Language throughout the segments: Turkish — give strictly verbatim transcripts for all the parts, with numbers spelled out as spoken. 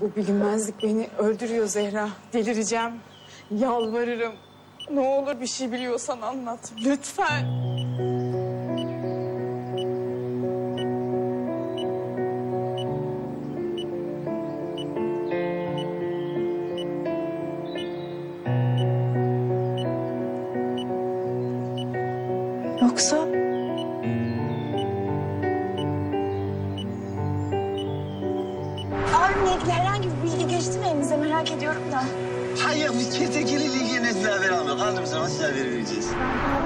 Bu bilinmezlik beni öldürüyor Zehra. Delireceğim. Yalvarırım. Ne olur bir şey biliyorsan anlat. Lütfen. Yoksa... ediyorum da. Hayır, biz Kertenkele ile ilgili ne sizler veremiyor. Kaldığımız zaman sizler verebileceğiz.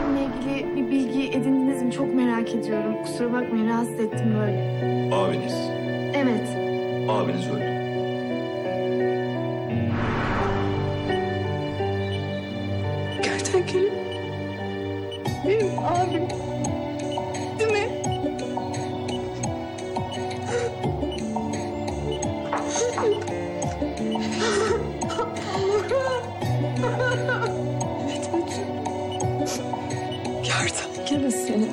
Abimle ilgili bir bilgi edindiniz mi? Çok merak ediyorum. Kusura bakmayın, rahatsız ettim böyle. Abiniz? Evet. Abiniz öldü. Kertenkele benim abim. Değil mi? Kertenkele senin abin.